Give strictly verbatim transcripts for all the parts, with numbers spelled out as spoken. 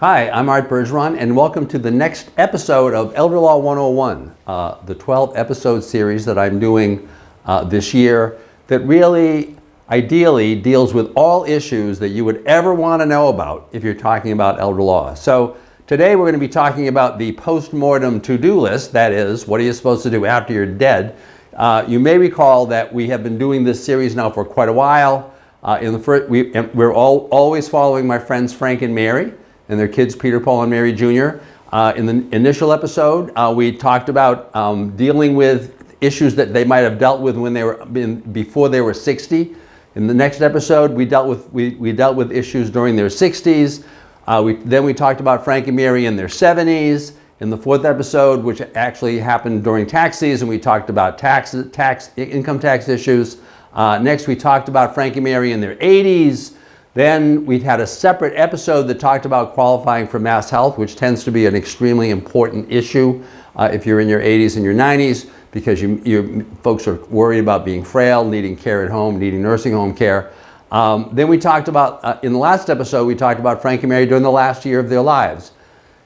Hi, I'm Art Bergeron, and welcome to the next episode of Elder Law one oh one, uh, the twelve episode series that I'm doing uh, this year that really, ideally, deals with all issues that you would ever want to know about if you're talking about elder law. So today we're going to be talking about the post-mortem to-do list, that is, what are you supposed to do after you're dead? Uh, you may recall that we have been doing this series now for quite a while. Uh, in the first, we, we're all, always following my friends Frank and Mary and their kids, Peter, Paul, and Mary Junior Uh, in the initial episode, uh, we talked about um, dealing with issues that they might have dealt with when they were in, before they were sixty. In the next episode, we dealt with we, we dealt with issues during their sixties. Uh, we, then we talked about Frank and Mary in their seventies. In the fourth episode, which actually happened during tax season, we talked about tax tax income tax issues. Uh, next, we talked about Frank and Mary in their eighties. Then we had a separate episode that talked about qualifying for MassHealth, which tends to be an extremely important issue uh, if you're in your eighties and your nineties, because you, you folks are worried about being frail, needing care at home, needing nursing home care. Um, then we talked about, uh, in the last episode, we talked about Frank and Mary during the last year of their lives.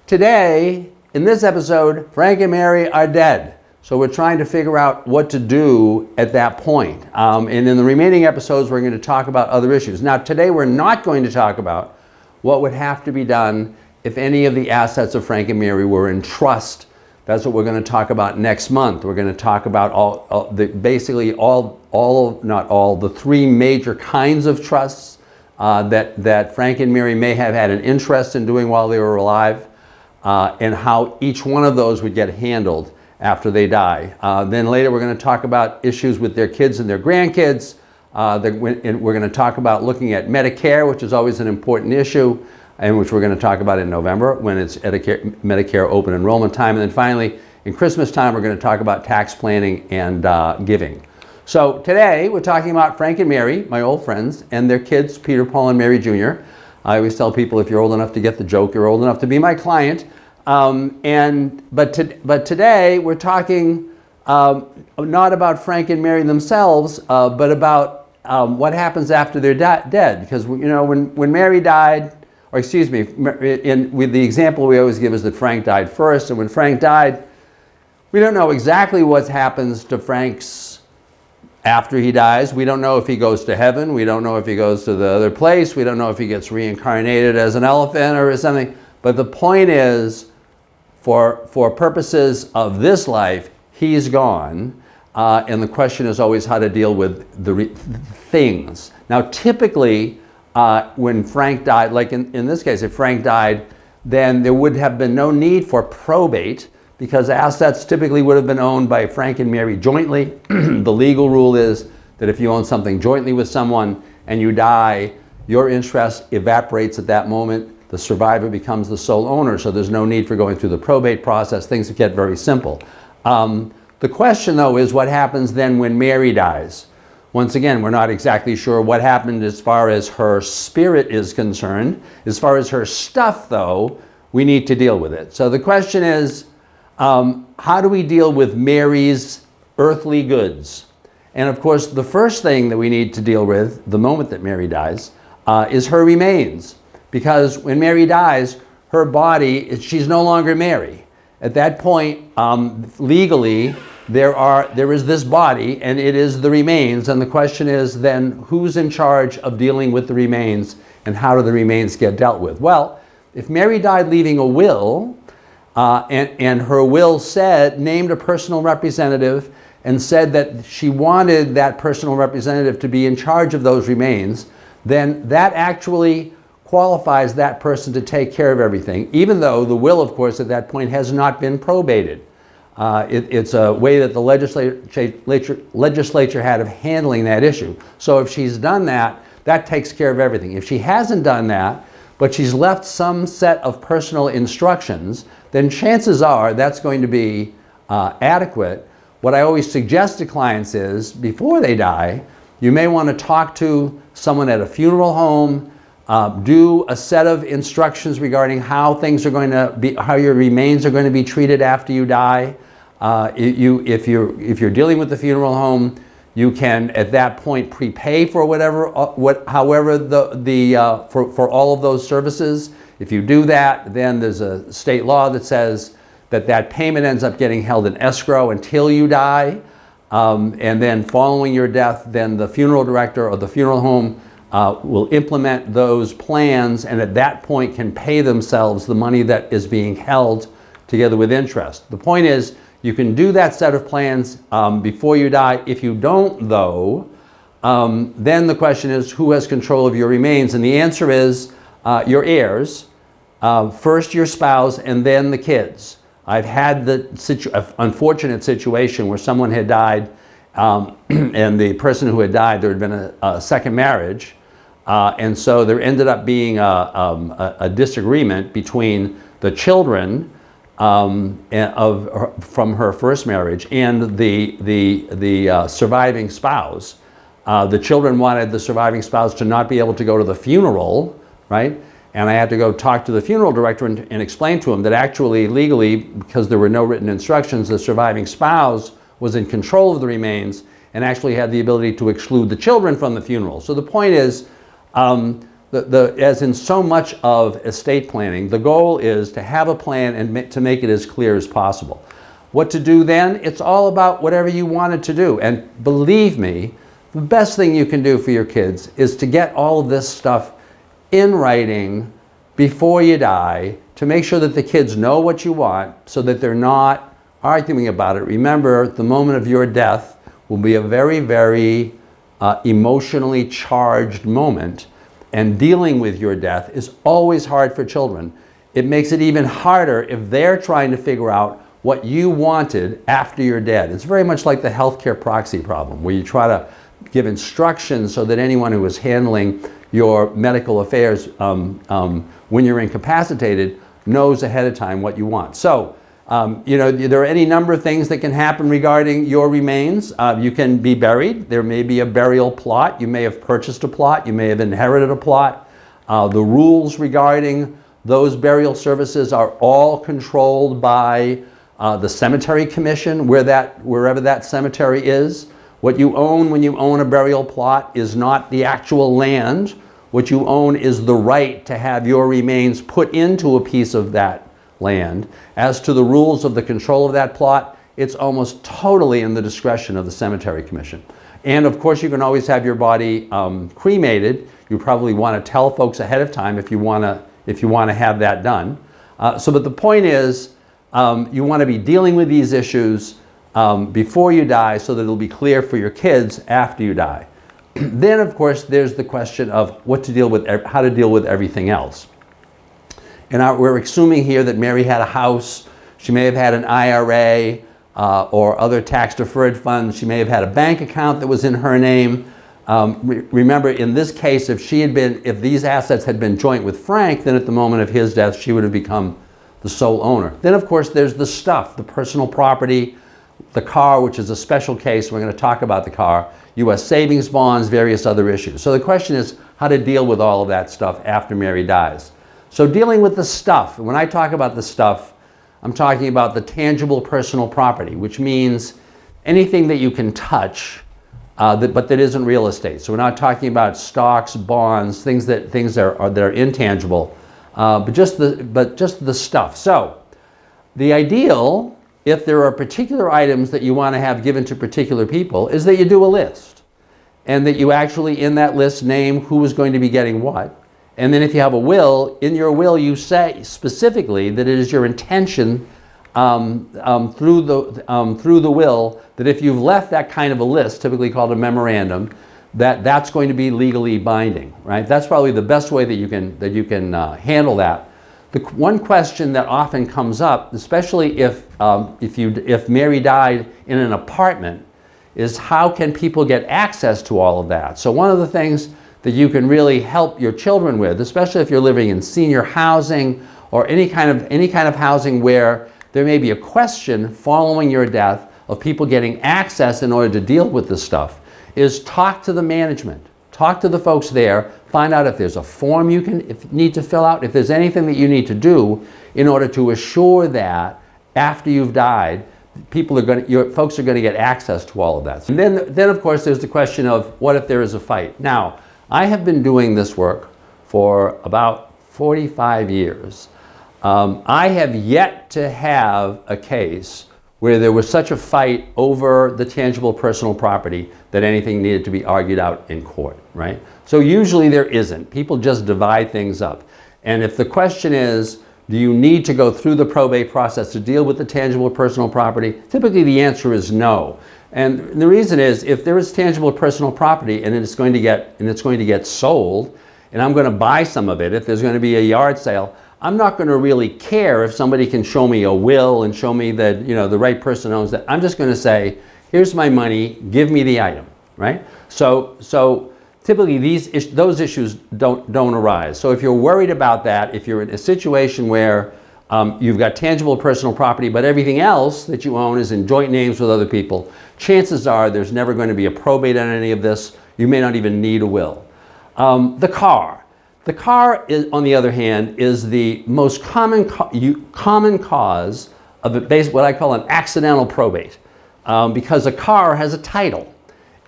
Today, in this episode, Frank and Mary are dead. So we're trying to figure out what to do at that point. Um, and in the remaining episodes, we're going to talk about other issues. Now, today we're not going to talk about what would have to be done if any of the assets of Frank and Mary were in trust. That's what we're going to talk about next month. We're going to talk about all, all the, basically all, all not all, the three major kinds of trusts uh, that, that Frank and Mary may have had an interest in doing while they were alive, uh, and how each one of those would get handled after they die. Uh, then later we're going to talk about issues with their kids and their grandkids. Uh, the, and we're going to talk about looking at Medicare, which is always an important issue, and which we're going to talk about in November when it's Medicare open enrollment time. And then finally, in Christmas time, we're going to talk about tax planning and uh, giving. So today we're talking about Frank and Mary, my old friends, and their kids, Peter, Paul, and Mary Junior I always tell people, if you're old enough to get the joke, you're old enough to be my client. Um, and but to, but today we're talking um, not about Frank and Mary themselves, uh, but about um, what happens after they're dead. Because you know, when when Mary died, or excuse me, in with the example we always give is that Frank died first, and when Frank died, we don't know exactly what happens to Frank's after he dies. We don't know if he goes to heaven. We don't know if he goes to the other place. We don't know if he gets reincarnated as an elephant or something. But the point is, For, for purposes of this life, he's gone, uh, and the question is always how to deal with the re things. Now, typically, uh, when Frank died, like in, in this case, if Frank died, then there would have been no need for probate because assets typically would have been owned by Frank and Mary jointly. The legal rule is that if you own something jointly with someone and you die, your interest evaporates at that moment. The survivor becomes the sole owner, so there's no need for going through the probate process. Things get very simple. Um, the question, though, is what happens then when Mary dies? Once again, we're not exactly sure what happened as far as her spirit is concerned. As far as her stuff, though, we need to deal with it. So the question is, um, how do we deal with Mary's earthly goods? And of course, the first thing that we need to deal with the moment that Mary dies uh, is her remains. Because when Mary dies, her body, she's no longer Mary. At that point, um, legally, there, are, there is this body and it is the remains. And the question is then, who's in charge of dealing with the remains and how do the remains get dealt with? Well, if Mary died leaving a will uh, and, and her will said, named a personal representative and said that she wanted that personal representative to be in charge of those remains, then that actually qualifies that person to take care of everything, even though the will, of course, at that point has not been probated. Uh, it, it's a way that the legislature, legislature had of handling that issue. So if she's done that, that takes care of everything. If she hasn't done that, but she's left some set of personal instructions, then chances are that's going to be uh, adequate. What I always suggest to clients is, before they die, you may want to talk to someone at a funeral home, Uh, do a set of instructions regarding how things are going to be, how your remains are going to be treated after you die. Uh, you, if, you're, if you're dealing with the funeral home, You can at that point prepay for whatever, what, however the, the uh, for, for all of those services. If you do that, then there's a state law that says that that payment ends up getting held in escrow until you die. Um, and then following your death, then the funeral director or the funeral home uh, will implement those plans, and at that point can pay themselves the money that is being held together with interest. The point is, you can do that set of plans um, before you die. If you don't, though, um, then the question is, who has control of your remains? And the answer is uh, your heirs, uh, first your spouse, and then the kids. I've had the situ unfortunate situation where someone had died, um, and the person who had died, there had been a, a second marriage, uh, and so there ended up being a, um, a, a disagreement between the children um, of her, from her first marriage and the the the uh, surviving spouse. Uh, the children wanted the surviving spouse to not be able to go to the funeral, right? And I had to go talk to the funeral director and, and explain to him that actually legally, because there were no written instructions, the surviving spouse was in control of the remains and actually had the ability to exclude the children from the funeral. So the point is, um, the, the, as in so much of estate planning, the goal is to have a plan and ma- to make it as clear as possible. What to do then? It's all about whatever you wanted to do. And believe me, the best thing you can do for your kids is to get all of this stuff in writing before you die, to make sure that the kids know what you want so that they're not arguing about it. Remember, the moment of your death will be a very, very uh, emotionally charged moment, and dealing with your death is always hard for children. It makes it even harder if they're trying to figure out what you wanted after you're dead. It's very much like the healthcare proxy problem, where you try to give instructions so that anyone who is handling your medical affairs um, um, when you're incapacitated knows ahead of time what you want. So, um, you know, there are any number of things that can happen regarding your remains. Uh, you can be buried. There may be a burial plot. You may have purchased a plot. You may have inherited a plot. Uh, the rules regarding those burial services are all controlled by uh, the cemetery commission, where that, wherever that cemetery is. What you own when you own a burial plot is not the actual land. What you own is the right to have your remains put into a piece of that land. As to the rules of the control of that plot, it's almost totally in the discretion of the cemetery commission. And of course, you can always have your body um, cremated. You probably want to tell folks ahead of time if you want to if you want to have that done. Uh, so, but the point is, um, you want to be dealing with these issues Um, before you die, so that it'll be clear for your kids after you die. Then, of course, there's the question of what to deal with, how to deal with everything else. And our, we're assuming here that Mary had a house. She may have had an I R A uh, or other tax-deferred funds. She may have had a bank account that was in her name. Um, re remember, in this case, if she had been, if these assets had been joint with Frank, then at the moment of his death, she would have become the sole owner. Then, of course, there's the stuff, the personal property. The car, which is a special case, we're going to talk about the car, U S savings bonds, various other issues. So the question is how to deal with all of that stuff after Mary dies. So dealing with the stuff, when I talk about the stuff, I'm talking about the tangible personal property, which means anything that you can touch, uh, that, but that isn't real estate. So we're not talking about stocks, bonds, things that, things that, are, that are intangible, uh, but, just the, but just the stuff. So the ideal, if there are particular items that you want to have given to particular people, is that you do a list, and that you actually in that list name who is going to be getting what. And then if you have a will, in your will you say specifically that it is your intention um, um, through, the, um, through the will that if you've left that kind of a list, typically called a memorandum, that that's going to be legally binding, right? That's probably the best way that you can, that you can uh, handle that. The one question that often comes up, especially if, um, if, you, if Mary died in an apartment, is how can people get access to all of that? So one of the things that you can really help your children with, especially if you're living in senior housing or any kind of, any kind of housing where there may be a question following your death of people getting access in order to deal with this stuff, is talk to the management. Talk to the folks there, find out if there's a form you can if you need to fill out, if there's anything that you need to do in order to assure that after you've died, people are going to, your folks are going to get access to all of that. And then, then of course, there's the question of what if there is a fight? Now, I have been doing this work for about forty-five years. Um, I have yet to have a case where there was such a fight over the tangible personal property that anything needed to be argued out in court, right? So usually there isn't. People just divide things up. And if the question is, do you need to go through the probate process to deal with the tangible personal property? Typically the answer is no. And the reason is, if there is tangible personal property and it's going to get, and it's going to get sold, and I'm going to buy some of it, if there's going to be a yard sale, I'm not going to really care if somebody can show me a will and show me that, you know, the right person owns that. I'm just going to say, here's my money, give me the item, right? So, so typically these is, those issues don't, don't arise. So if you're worried about that, if you're in a situation where um, you've got tangible personal property, but everything else that you own is in joint names with other people, chances are there's never going to be a probate on any of this. You may not even need a will. Um, the car. The car, is, on the other hand, is the most common, co you, common cause of a base, what I call an accidental probate, um, because a car has a title.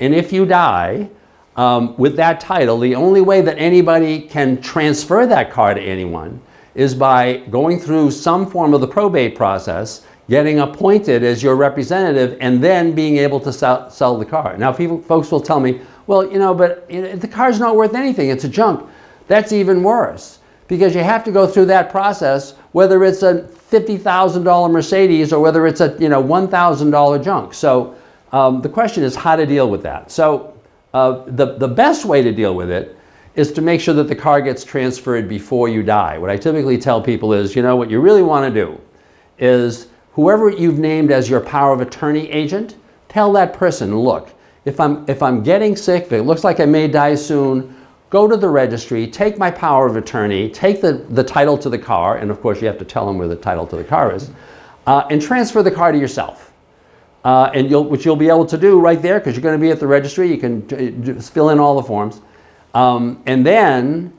And if you die um, with that title, the only way that anybody can transfer that car to anyone is by going through some form of the probate process, getting appointed as your representative, and then being able to sell, sell the car. Now, people, folks will tell me, well, you know, but you know, the car's not worth anything, it's a junk. That's even worse, because you have to go through that process, whether it's a fifty thousand dollar Mercedes or whether it's a you know one thousand dollar junk. So um, the question is how to deal with that. So uh, the, the best way to deal with it is to make sure that the car gets transferred before you die. What I typically tell people is, you know, what you really want to do is whoever you've named as your power of attorney agent, tell that person, look, if I'm, if I'm getting sick, if it looks like I may die soon, go to the registry, take my power of attorney, take the, the title to the car, and of course you have to tell them where the title to the car is, uh, and transfer the car to yourself. Uh, and you'll, which you'll be able to do right there, because you're going to be at the registry, you can fill in all the forms. Um, and then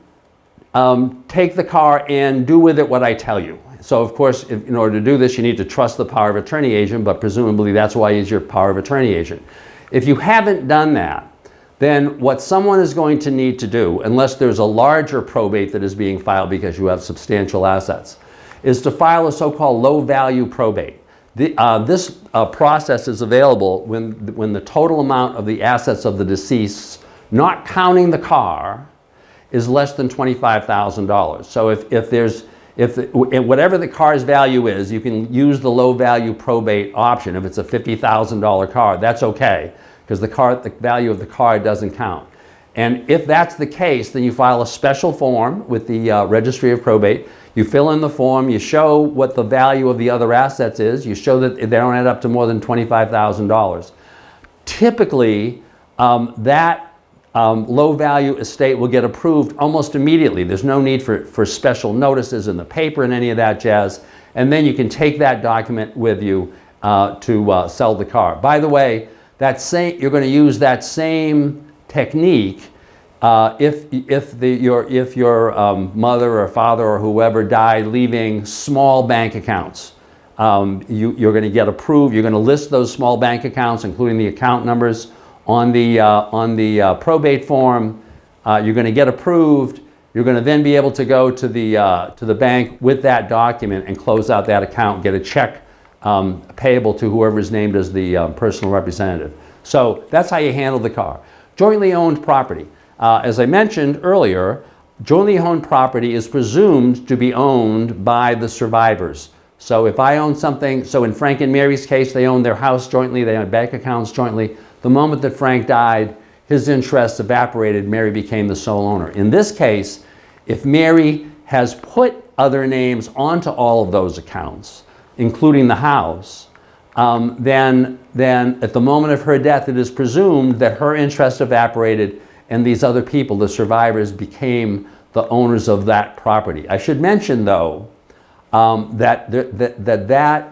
um, take the car and do with it what I tell you. So of course, if, in order to do this, you need to trust the power of attorney agent, but presumably that's why he's your power of attorney agent. If you haven't done that, then what someone is going to need to do, unless there's a larger probate that is being filed because you have substantial assets, is to file a so-called low-value probate. The, uh, this uh, process is available when, when the total amount of the assets of the deceased, not counting the car, is less than twenty-five thousand dollars. So if, if there's, if the, whatever the car's value is, you can use the low-value probate option. If it's a fifty thousand dollar car, that's okay, because the car, the value of the car doesn't count. And if that's the case, then you file a special form with the uh, Registry of Probate. You fill in the form, you show what the value of the other assets is, you show that they don't add up to more than twenty-five thousand dollars. Typically, um, that um, low-value estate will get approved almost immediately. There's no need for, for special notices in the paper and any of that jazz. And then you can take that document with you uh, to uh, sell the car. By the way, That same, you're going to use that same technique uh, if, if, the, your, if your um, mother or father or whoever died leaving small bank accounts. Um, you, you're going to get approved. You're going to list those small bank accounts, including the account numbers, on the, uh, on the uh, probate form. Uh, you're going to get approved. You're going to then be able to go to the, uh, to the bank with that document and close out that account, get a check Um, payable to whoever is named as the um, personal representative. So that's how you handle the car. Jointly owned property. Uh, as I mentioned earlier, jointly owned property is presumed to be owned by the survivors. So if I own something, so in Frank and Mary's case, they owned their house jointly, they owned bank accounts jointly. The moment that Frank died, his interests evaporated, Mary became the sole owner. In this case, if Mary has put other names onto all of those accounts, including the house, um, then, then at the moment of her death, it is presumed that her interest evaporated and these other people, the survivors, became the owners of that property. I should mention, though, um, that th th that, that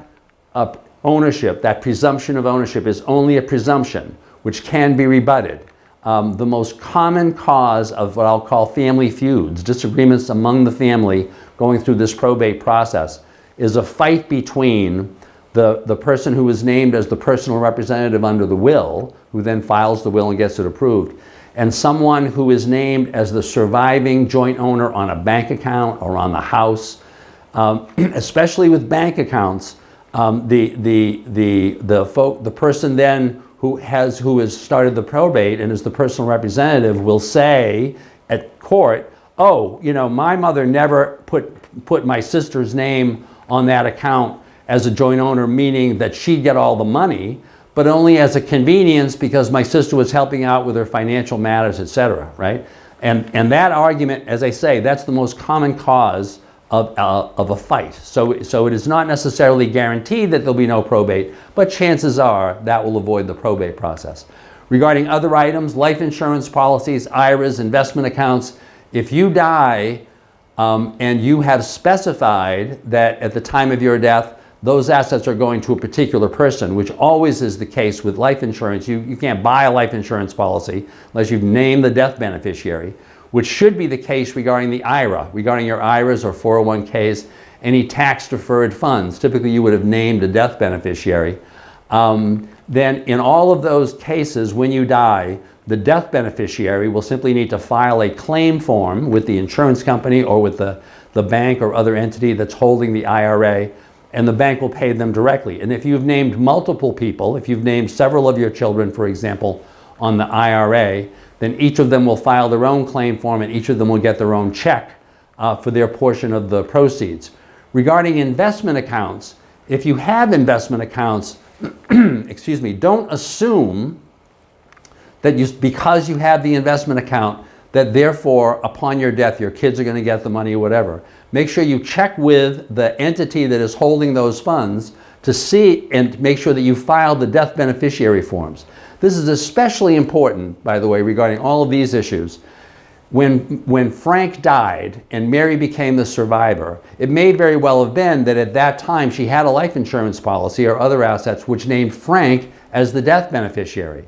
uh, ownership, that presumption of ownership, is only a presumption, which can be rebutted. Um, the most common cause of what I'll call family feuds, disagreements among the family going through this probate process, is a fight between the, the person who is named as the personal representative under the will, who then files the will and gets it approved, and someone who is named as the surviving joint owner on a bank account or on the house. Um, especially with bank accounts, um, the, the, the, the, folk, the person then who has, who has started the probate and is the personal representative will say at court, oh, you know, my mother never put, put my sister's name on that account as a joint owner, meaning that she'd get all the money, but only as a convenience because my sister was helping out with her financial matters, et cetera, right? And, and that argument, as I say, that's the most common cause of, uh, of a fight. So, so it is not necessarily guaranteed that there'll be no probate, but chances are that will avoid the probate process. Regarding other items, life insurance policies, I R As, investment accounts, if you die um, and you have specified that at the time of your death, those assets are going to a particular person, which always is the case with life insurance. You, you can't buy a life insurance policy unless you've named the death beneficiary, which should be the case regarding the I R A, regarding your I R As or four oh one Ks, any tax-deferred funds. Typically, you would have named a death beneficiary. Um, then in all of those cases, when you die, the death beneficiary will simply need to file a claim form with the insurance company or with the, the bank or other entity that's holding the I R A, and the bank will pay them directly. And if you've named multiple people, if you've named several of your children, for example, on the I R A, then each of them will file their own claim form and each of them will get their own check uh, for their portion of the proceeds. Regarding investment accounts, if you have investment accounts, excuse me, don't assume that you, because you have the investment account, that therefore, upon your death, your kids are going to get the money or whatever. Make sure you check with the entity that is holding those funds to see and make sure that you filed the death beneficiary forms. This is especially important, by the way, regarding all of these issues. When, when Frank died and Mary became the survivor, it may very well have been that at that time she had a life insurance policy or other assets which named Frank as the death beneficiary.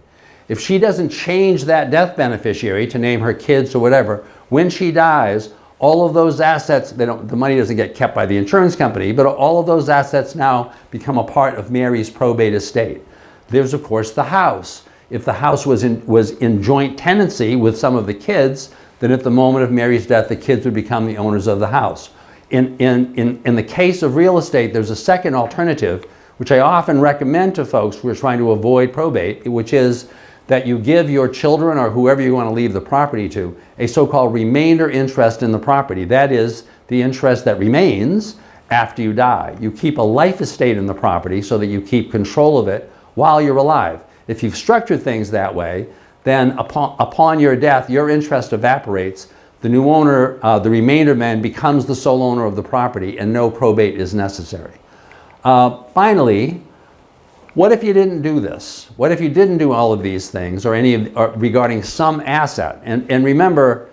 If she doesn't change that death beneficiary to name her kids or whatever, when she dies, all of those assets, they don't, the money doesn't get kept by the insurance company, but all of those assets now become a part of Mary's probate estate. There's, of course, the house. If the house was in, was in joint tenancy with some of the kids, then at the moment of Mary's death, the kids would become the owners of the house. In, in, in, in the case of real estate, there's a second alternative, which I often recommend to folks who are trying to avoid probate, which is that you give your children or whoever you want to leave the property to a so-called remainder interest in the property. That is the interest that remains after you die. You keep a life estate in the property so that you keep control of it while you're alive. If you've structured things that way, then upon, upon your death, your interest evaporates. The new owner, uh, the remainder man, becomes the sole owner of the property and no probate is necessary. Uh, finally, what if you didn't do this? What if you didn't do all of these things or any of, or regarding some asset? And, and remember,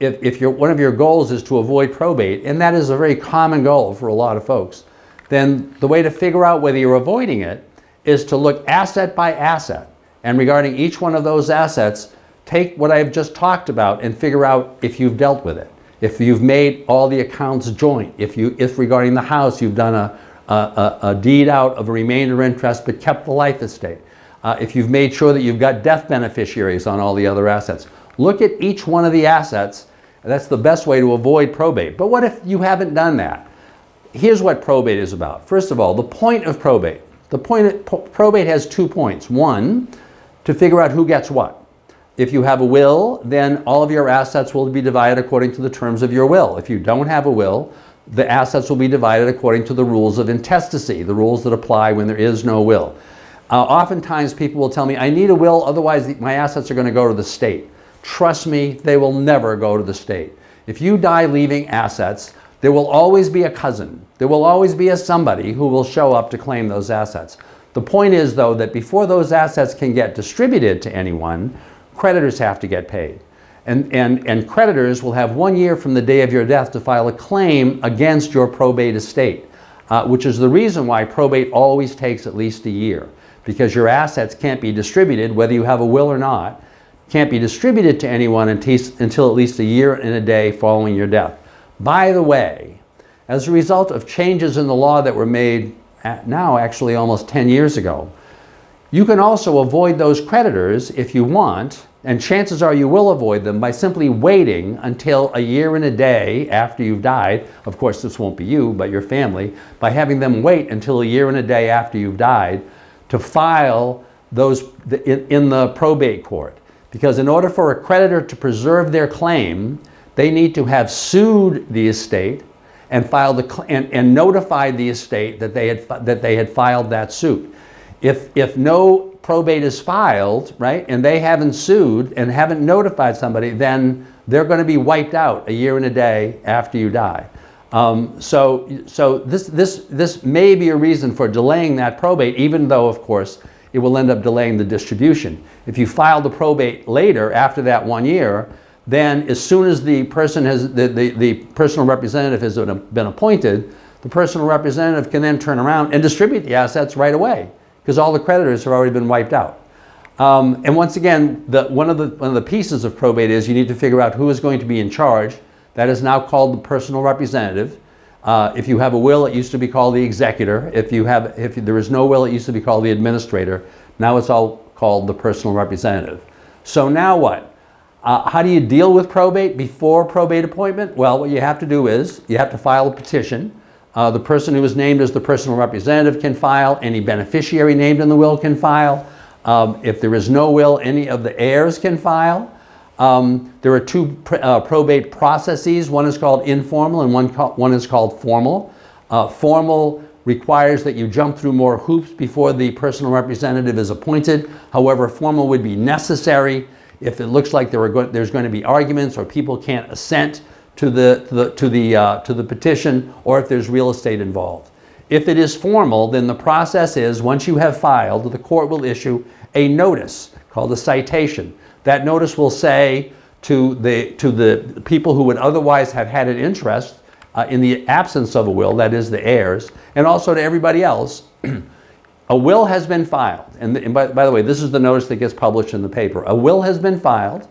if, if you're, one of your goals is to avoid probate, and that is a very common goal for a lot of folks, then the way to figure out whether you're avoiding it is to look asset by asset. And regarding each one of those assets, take what I've just talked about and figure out if you've dealt with it. If you've made all the accounts joint, if, you, if regarding the house you've done a Uh, a, a deed out of a remainder interest but kept the life estate. Uh, if you've made sure that you've got death beneficiaries on all the other assets. Look at each one of the assets, and that's the best way to avoid probate. But what if you haven't done that? Here's what probate is about. First of all, the point of probate. The point of po probate has two points. One, to figure out who gets what. If you have a will, then all of your assets will be divided according to the terms of your will. If you don't have a will, the assets will be divided according to the rules of intestacy, the rules that apply when there is no will. Uh, oftentimes people will tell me, I need a will, otherwise my assets are going to go to the state. Trust me, they will never go to the state. If you die leaving assets, there will always be a cousin. There will always be a somebody who will show up to claim those assets. The point is, though, that before those assets can get distributed to anyone, creditors have to get paid. And, and, and creditors will have one year from the day of your death to file a claim against your probate estate, uh, which is the reason why probate always takes at least a year, because your assets can't be distributed, whether you have a will or not, can't be distributed to anyone until at least a year and a day following your death. By the way, as a result of changes in the law that were made now actually almost ten years ago. You can also avoid those creditors if you want, and chances are you will avoid them by simply waiting until a year and a day after you've died. Of course, this won't be you, but your family, by having them wait until a year and a day after you've died to file those in the probate court. Because in order for a creditor to preserve their claim, they need to have sued the estate and filed the and, and notified the estate that they had that they had filed that suit. If, if no probate is filed, right, and they haven't sued and haven't notified somebody, then they're going to be wiped out a year and a day after you die. Um, so so this, this, this may be a reason for delaying that probate, even though, of course, it will end up delaying the distribution. If you file the probate later, after that one year, then as soon as the person has, the, the, the personal representative has been appointed, the personal representative can then turn around and distribute the assets right away, because all the creditors have already been wiped out. Um, and once again, the, one, of the, one of the pieces of probate is you need to figure out who is going to be in charge. That is now called the personal representative. Uh, if you have a will, it used to be called the executor. If, you have, if there is no will, it used to be called the administrator. Now it's all called the personal representative. So now what? Uh, how do you deal with probate before probate appointment? Well, what you have to do is you have to file a petition. Uh, the person who was named as the personal representative can file. Any beneficiary named in the will can file. Um, if there is no will, any of the heirs can file. Um, there are two pr uh, probate processes. One is called informal and one, one is called formal. Uh, formal requires that you jump through more hoops before the personal representative is appointed. However, formal would be necessary if it looks like there are go there's going to be arguments or people can't assent to the, to the, to the, uh, to the petition, or if there's real estate involved. If it is formal, then the process is, once you have filed, the court will issue a notice called a citation. That notice will say to the, to the people who would otherwise have had an interest uh, in the absence of a will, that is the heirs, and also to everybody else, a will has been filed. And, the, and by, by the way, this is the notice that gets published in the paper. A will has been filed.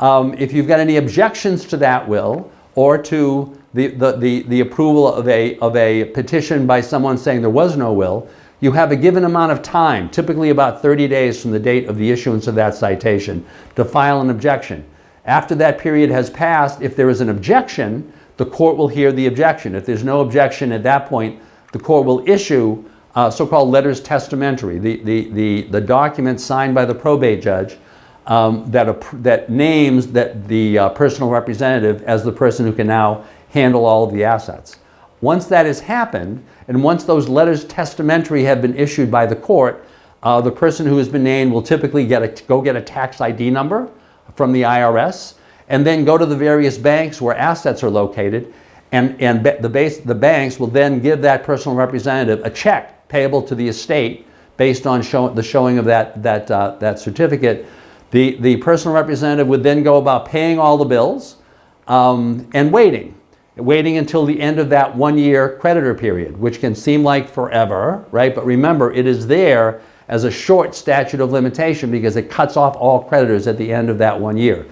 Um, if you've got any objections to that will, or to the, the, the, the approval of a, of a petition by someone saying there was no will, you have a given amount of time, typically about thirty days from the date of the issuance of that citation, to file an objection. After that period has passed, if there is an objection, the court will hear the objection. If there's no objection at that point, the court will issue uh, so-called letters testamentary, the, the, the, the document signed by the probate judge Um, that, a, that names that the uh, personal representative as the person who can now handle all of the assets. Once that has happened, and once those letters testamentary have been issued by the court, uh, the person who has been named will typically get a, go get a tax I D number from the I R S, and then go to the various banks where assets are located, and, and the, base, the banks will then give that personal representative a check payable to the estate based on show, the showing of that, that, uh, that certificate. The, the personal representative would then go about paying all the bills um, and waiting, waiting until the end of that one-year creditor period, which can seem like forever, right? But remember, it is there as a short statute of limitation because it cuts off all creditors at the end of that one year.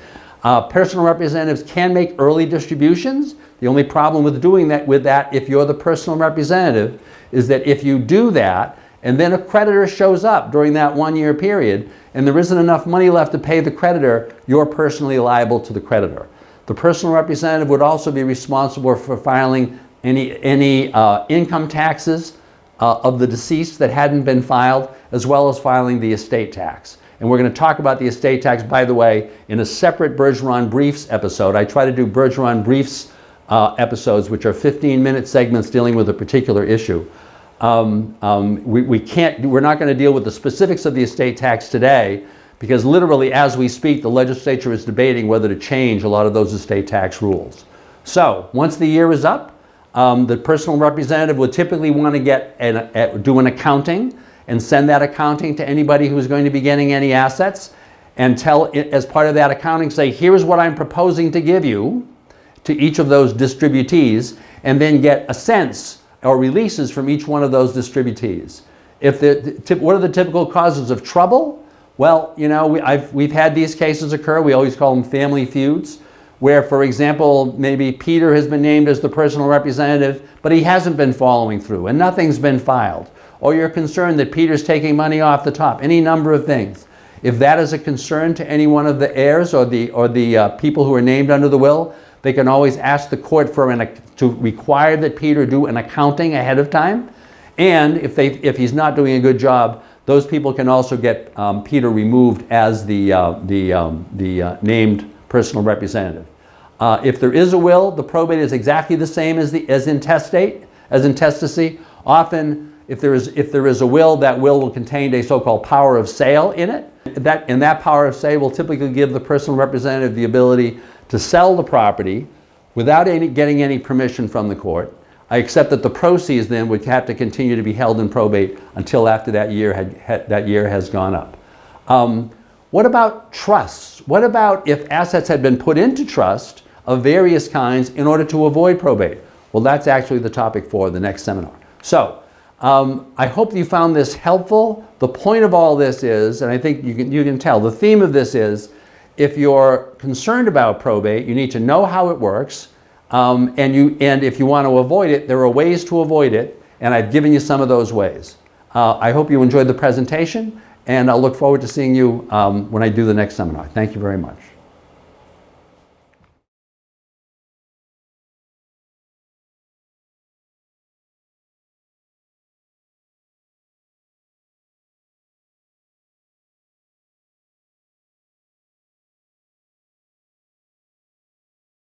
Uh, personal representatives can make early distributions. The only problem with doing that, with that, if you're the personal representative, is that if you do that, and then a creditor shows up during that one-year period, and there isn't enough money left to pay the creditor, you're personally liable to the creditor. The personal representative would also be responsible for filing any, any uh, income taxes uh, of the deceased that hadn't been filed, as well as filing the estate tax. And we're going to talk about the estate tax, by the way, in a separate Bergeron Briefs episode. I try to do Bergeron Briefs uh, episodes, which are fifteen-minute segments dealing with a particular issue. Um, um, we, we can't, we're not going to deal with the specifics of the estate tax today, because literally as we speak, the legislature is debating whether to change a lot of those estate tax rules. So once the year is up, um, the personal representative would typically want to get an, a, do an accounting and send that accounting to anybody who is going to be getting any assets, and tell, as part of that accounting, say, here's what I'm proposing to give you to each of those distributees, and then get a sense or releases from each one of those distributees. If the, the, what are the typical causes of trouble? Well, you know, we, I've, we've had these cases occur. We always call them family feuds, where, for example, maybe Peter has been named as the personal representative, but he hasn't been following through and nothing's been filed. Or you're concerned that Peter's taking money off the top, any number of things. If that is a concern to any one of the heirs or the, or the uh, people who are named under the will, they can always ask the court for an, to require that Peter do an accounting ahead of time. And if, they, if he's not doing a good job, those people can also get um, Peter removed as the, uh, the, um, the uh, named personal representative. Uh, if there is a will, the probate is exactly the same as, the, as intestate, as intestacy. Often, if there, is, if there is a will, that will will contain a so-called power of sale in it. That, and that power of sale will typically give the personal representative the ability to sell the property without any, getting any permission from the court, except that the proceeds then would have to continue to be held in probate until after that year, had, had, that year has gone up. Um, what about trusts? What about if assets had been put into trust of various kinds in order to avoid probate? Well, that's actually the topic for the next seminar. So, um, I hope you found this helpful. The point of all this is, and I think you can, you can tell, the theme of this is, if you're concerned about probate, you need to know how it works, um, and, you, and if you want to avoid it, there are ways to avoid it, and I've given you some of those ways. Uh, I hope you enjoyed the presentation, and I'll look forward to seeing you um, when I do the next seminar. Thank you very much.